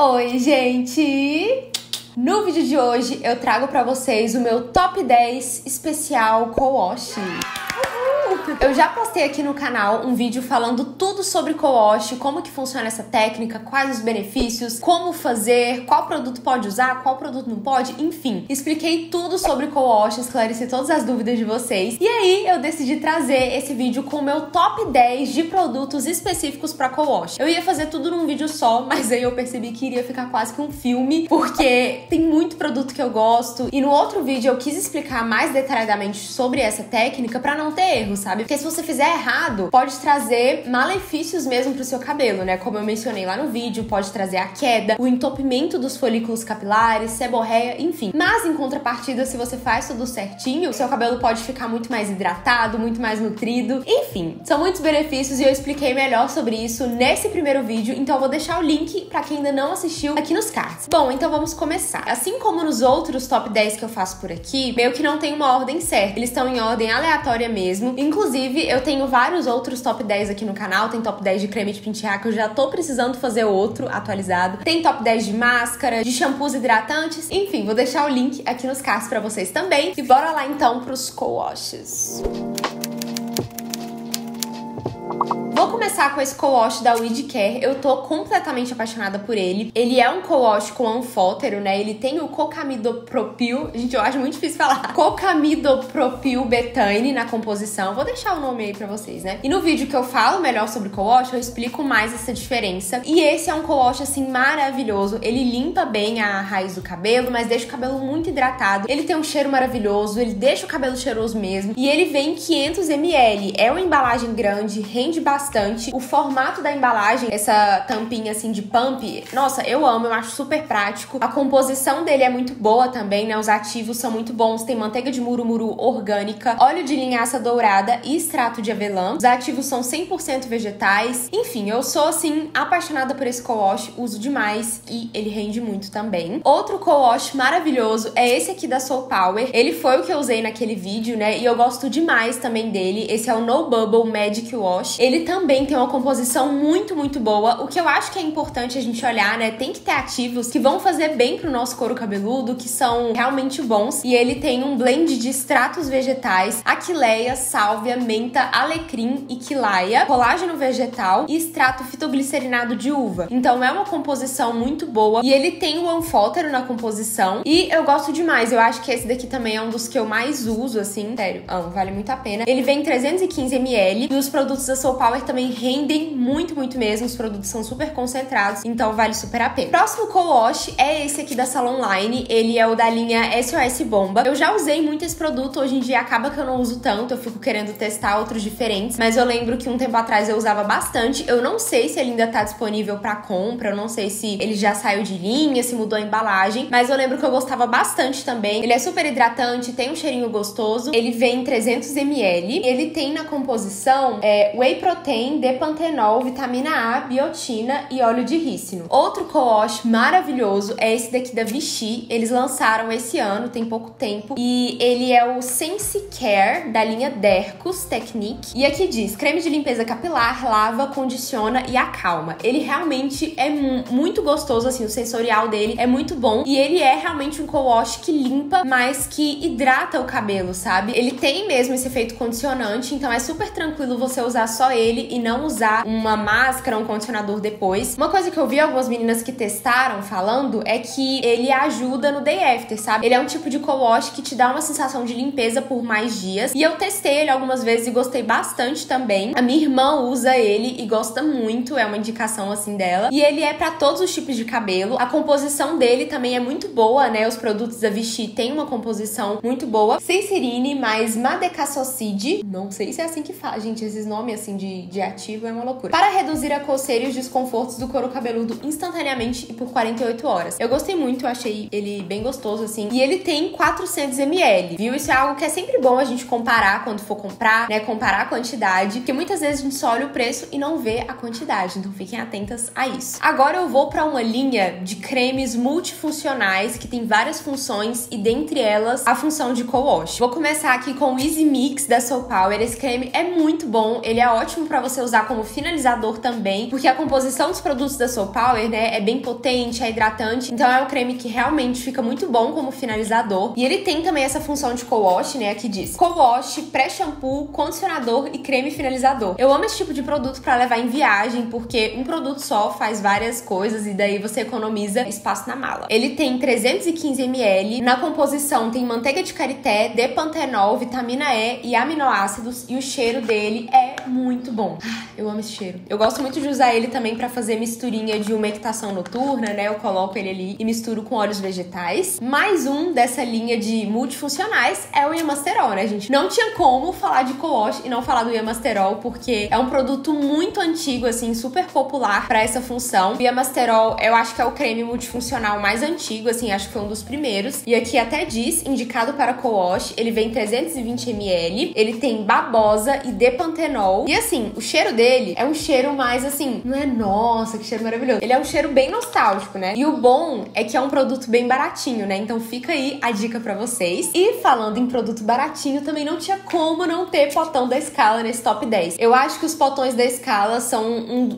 Oi, gente! No vídeo de hoje eu trago pra vocês o meu Top 10 especial Co-Wash. Eu já postei aqui no canal um vídeo falando tudo sobre co-wash, como que funciona essa técnica, quais os benefícios, como fazer, qual produto pode usar, qual produto não pode, enfim. Expliquei tudo sobre co-wash, esclareci todas as dúvidas de vocês. E aí eu decidi trazer esse vídeo com o meu top 10 de produtos específicos pra co-wash. Eu ia fazer tudo num vídeo só, mas aí eu percebi que iria ficar quase que um filme, porque tem muito produto que eu gosto. E no outro vídeo eu quis explicar mais detalhadamente sobre essa técnica pra não ter erros, sabe? Porque se você fizer errado, pode trazer malefícios mesmo pro seu cabelo, né? Como eu mencionei lá no vídeo, pode trazer a queda, o entupimento dos folículos capilares, seborreia, enfim. Mas em contrapartida, se você faz tudo certinho, seu cabelo pode ficar muito mais hidratado, muito mais nutrido, enfim. São muitos benefícios e eu expliquei melhor sobre isso nesse primeiro vídeo, então eu vou deixar o link pra quem ainda não assistiu aqui nos cards. Bom, então vamos começar. Assim como nos outros top 10 que eu faço por aqui, meio que não tem uma ordem certa, eles estão em ordem aleatória mesmo. Inclusive, eu tenho vários outros top 10 aqui no canal. Tem top 10 de creme de pentear, que eu já tô precisando fazer outro atualizado. Tem top 10 de máscara, de shampoos hidratantes. Enfim, vou deixar o link aqui nos cards pra vocês também. E bora lá, então, pros co-washes. Vou começar com esse co-wash da Widi Care. Eu tô completamente apaixonada por ele. Ele é um co-wash com anfótero, né? Ele tem o cocamidopropil... Gente, eu acho muito difícil falar. Cocamidopropil betaine na composição. Vou deixar o nome aí pra vocês, né? E no vídeo que eu falo melhor sobre co-wash, eu explico mais essa diferença. E esse é um co-wash, assim, maravilhoso. Ele limpa bem a raiz do cabelo, mas deixa o cabelo muito hidratado. Ele tem um cheiro maravilhoso, ele deixa o cabelo cheiroso mesmo. E ele vem em 500 ml. É uma embalagem grande, rende bastante. O formato da embalagem, essa tampinha assim de pump, nossa, eu amo, eu acho super prático. A composição dele é muito boa também, né? Os ativos são muito bons, tem manteiga de murumuru orgânica, óleo de linhaça dourada e extrato de avelã. Os ativos são 100% vegetais. Enfim, eu sou assim apaixonada por esse co-wash, uso demais e ele rende muito também. Outro co-wash maravilhoso é esse aqui da Soul Power. Ele foi o que eu usei naquele vídeo, né? E eu gosto demais também dele. Esse é o No Bubble Magic Wash. Ele também tem uma composição muito boa. O que eu acho que é importante a gente olhar, né? Tem que ter ativos que vão fazer bem pro nosso couro cabeludo, que são realmente bons. E ele tem um blend de extratos vegetais, aquileia, sálvia, menta, alecrim e quilaia, colágeno vegetal e extrato fitoglicerinado de uva. Então é uma composição muito boa. E ele tem o anfótero na composição. E eu gosto demais. Eu acho que esse daqui também é um dos que eu mais uso, assim. Sério, amo, vale muito a pena. Ele vem em 315 ml. E os produtos da Soul Power também rendem muito mesmo. Os produtos são super concentrados, então vale super a pena. Próximo co-wash é esse aqui da Salon Line. Ele é o da linha SOS Bomba. Eu já usei muito esse produto, hoje em dia acaba que eu não uso tanto, eu fico querendo testar outros diferentes, mas eu lembro que um tempo atrás eu usava bastante. Eu não sei se ele ainda tá disponível pra compra, eu não sei se ele já saiu de linha, se mudou a embalagem, mas eu lembro que eu gostava bastante também. Ele é super hidratante, tem um cheirinho gostoso, ele vem em 300 ml. Ele tem na composição whey protein, depantenol, vitamina A, biotina e óleo de rícino. Outro co-wash maravilhoso é esse daqui da Vichy. Eles lançaram esse ano, tem pouco tempo, e ele é o Sensi Care da linha Dercos Technique. E aqui diz: creme de limpeza capilar, lava, condiciona e acalma. Ele realmente é muito gostoso, assim, o sensorial dele é muito bom, e ele é realmente um co-wash que limpa, mas que hidrata o cabelo, sabe? Ele tem mesmo esse efeito condicionante, então é super tranquilo você usar só ele e não usar uma máscara, um condicionador depois. Uma coisa que eu vi algumas meninas que testaram falando é que ele ajuda no day after, sabe? Ele é um tipo de co-wash que te dá uma sensação de limpeza por mais dias. E eu testei ele algumas vezes e gostei bastante também. A minha irmã usa ele e gosta muito, é uma indicação assim dela. E ele é pra todos os tipos de cabelo. A composição dele também é muito boa, né? Os produtos da Vichy têm uma composição muito boa. Sencerine mais Madecasocide. Não sei se é assim que faz, gente, esses nomes assim de ativo é uma loucura. Para reduzir a coceira e os desconfortos do couro cabeludo instantaneamente e por 48 horas. Eu gostei muito, eu achei ele bem gostoso, assim. E ele tem 400 ml, viu? Isso é algo que é sempre bom a gente comparar quando for comprar, né? Comparar a quantidade, porque muitas vezes a gente só olha o preço e não vê a quantidade. Então fiquem atentas a isso. Agora eu vou pra uma linha de cremes multifuncionais que tem várias funções e dentre elas a função de co-wash. Vou começar aqui com o Easy Mix da Soul Power. Esse creme é muito bom, ele é ótimo pra você usar como finalizador também, porque a composição dos produtos da Soul Power, né, é bem potente, é hidratante, então é um creme que realmente fica muito bom como finalizador. E ele tem também essa função de co-wash, né, aqui diz co-wash, pré-shampoo, condicionador e creme finalizador. Eu amo esse tipo de produto pra levar em viagem, porque um produto só faz várias coisas e daí você economiza espaço na mala. Ele tem 315 ml, na composição tem manteiga de karité, depantenol, vitamina E e aminoácidos, e o cheiro dele é muito bom. Eu amo esse cheiro. Eu gosto muito de usar ele também pra fazer misturinha de umectação noturna, né? Eu coloco ele ali e misturo com óleos vegetais. Mais um dessa linha de multifuncionais é o Yamasterol, né, gente? Não tinha como falar de co-wash e não falar do Yamasterol, porque é um produto muito antigo, assim, super popular pra essa função. O Yamasterol, eu acho que é o creme multifuncional mais antigo, assim, acho que foi um dos primeiros. E aqui até diz, indicado para co-wash, ele vem 320 ml, ele tem babosa e depantenol. E assim, o cheiro dele é um cheiro mais assim, não é nossa, que cheiro maravilhoso. Ele é um cheiro bem nostálgico, né? E o bom é que é um produto bem baratinho, né? Então fica aí a dica pra vocês. E falando em produto baratinho, também não tinha como não ter potão da Skala nesse top 10. Eu acho que os potões da Skala são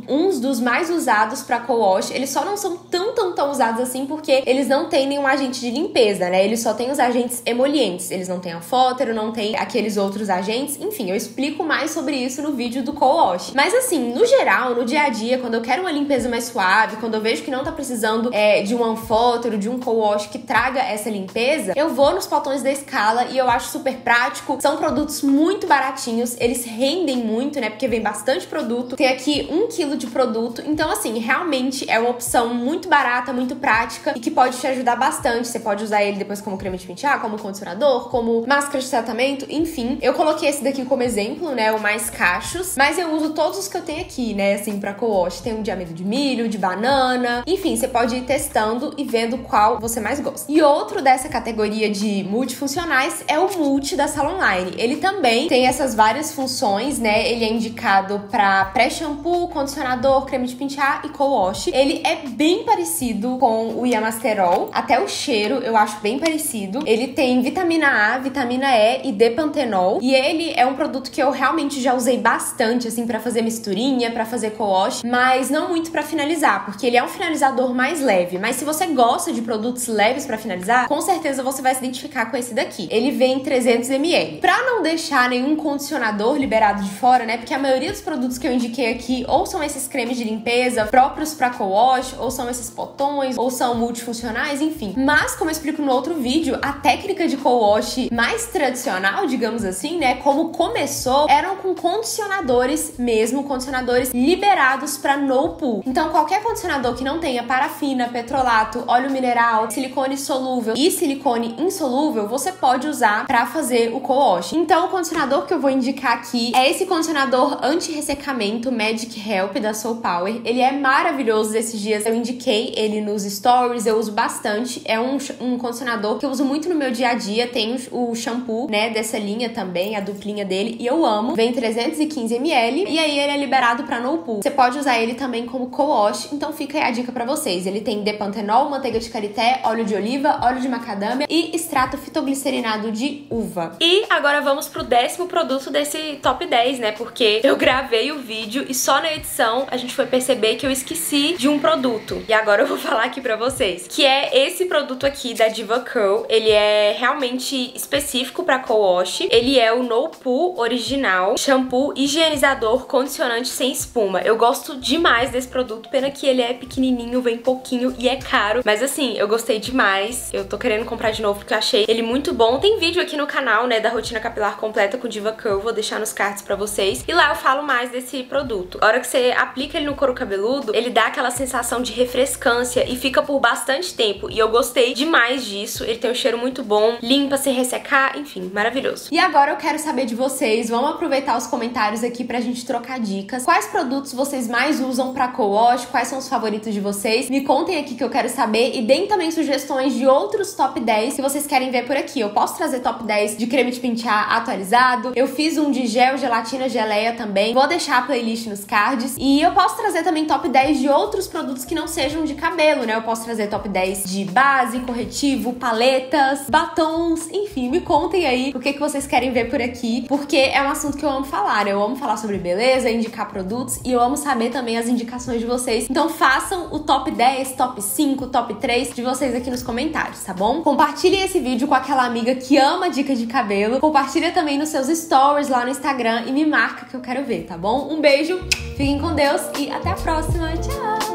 uns dos mais usados pra co-wash. Eles só não são tão usados assim, porque eles não têm nenhum agente de limpeza, né? Eles só têm os agentes emolientes. Eles não têm afótero, não tem aqueles outros agentes. Enfim, eu explico mais sobre isso no vídeo do co-wash. Mas assim, no geral, no dia a dia, quando eu quero uma limpeza mais suave, quando eu vejo que não tá precisando de um anfótero, de um co-wash que traga essa limpeza, eu vou nos potões da Skala e eu acho super prático. São produtos muito baratinhos, eles rendem muito, né? Porque vem bastante produto. Tem aqui 1 kg de produto. Então assim, realmente é uma opção muito barata, muito prática e que pode te ajudar bastante. Você pode usar ele depois como creme de pentear, como condicionador, como máscara de tratamento, enfim. Eu coloquei esse daqui como exemplo, né? O Mais Cachos. Mas eu uso todos os que eu tenho aqui, né? Assim, pra co-wash. Tem um de amido de milho, de banana. Enfim, você pode ir testando e vendo qual você mais gosta. E outro dessa categoria de multifuncionais é o Multi da Salon Line. Ele também tem essas várias funções, né? Ele é indicado pra pré-shampoo, condicionador, creme de pentear e co-wash. Ele é bem parecido com o Yamasterol. Até o cheiro eu acho bem parecido. Ele tem vitamina A, vitamina E e depantenol. E ele é um produto que eu realmente já usei bastante, assim, pra fazer misturinha, pra fazer co-wash, mas não muito pra finalizar, porque ele é um finalizador mais leve. Mas se você gosta de produtos leves pra finalizar, com certeza você vai se identificar com esse daqui. Ele vem em 300 ml. Pra não deixar nenhum condicionador liberado de fora, né, porque a maioria dos produtos que eu indiquei aqui ou são esses cremes de limpeza próprios pra co-wash, ou são esses potões, ou são multifuncionais, enfim. Mas, como eu explico no outro vídeo, a técnica de co-wash mais tradicional, digamos assim, né, como começou, eram com condicionadores mesmo, condicionadores liberados pra no pool. Então, qualquer condicionador que não tenha parafina, petrolato, óleo mineral, silicone solúvel e silicone insolúvel, você pode usar pra fazer o co-wash. Então, o condicionador que eu vou indicar aqui é esse condicionador anti-ressecamento Magic Help da Soul Power. Ele é maravilhoso. Esses dias eu indiquei ele nos stories, eu uso bastante. É um condicionador que eu uso muito no meu dia a dia. Tem o shampoo, né, dessa linha também, a duplinha dele, e eu amo. Vem 315 ml, e aí ele é liberado pra no pool. Você pode usar ele também como co-wash, então fica aí a dica pra vocês. Ele tem depantenol, manteiga de karité, óleo de oliva, óleo de macadâmia e extrato fitoglicerinado de uva. E agora vamos pro 10º produto desse top 10, né, porque eu gravei o vídeo e só na edição a gente foi perceber que eu esqueci de um produto. E agora eu vou falar aqui pra vocês, que é esse produto aqui da Diva Curl. Ele é realmente específico pra co-wash. Ele é o No Pool original, shampoo, higienizador, condicionante sem espuma. Eu gosto demais desse produto, pena que ele é pequenininho, vem pouquinho e é caro, mas assim, eu gostei demais. Eu tô querendo comprar de novo porque eu achei ele muito bom. Tem vídeo aqui no canal, né, da rotina capilar completa com Diva Curl, vou deixar nos cards pra vocês, e lá eu falo mais desse produto. A hora que você aplica ele no couro cabeludo, ele dá aquela sensação de refrescância e fica por bastante tempo, e eu gostei demais disso. Ele tem um cheiro muito bom, limpa sem ressecar, enfim, maravilhoso. E agora eu quero saber de vocês, vamos aproveitar os comentários aqui pra gente trocar dicas. Quais produtos vocês mais usam pra co-wash? Quais são os favoritos de vocês? Me contem aqui que eu quero saber, e deem também sugestões de outros top 10 que vocês querem ver por aqui. Eu posso trazer top 10 de creme de pentear atualizado, eu fiz um de gel, gelatina, geleia também, vou deixar a playlist nos cards, e eu posso trazer também top 10 de outros produtos que não sejam de cabelo, né? Eu posso trazer top 10 de base, corretivo, paletas, batons, enfim, me contem aí o que vocês querem ver por aqui, porque é um assunto que eu amo falar, né? Eu amo falar sobre sobre beleza, indicar produtos, e eu amo saber também as indicações de vocês. Então façam o top 10, top 5, top 3 de vocês aqui nos comentários, tá bom? Compartilhem esse vídeo com aquela amiga que ama dicas de cabelo. Compartilha também nos seus stories lá no Instagram e me marca que eu quero ver, tá bom? Um beijo, fiquem com Deus e até a próxima. Tchau!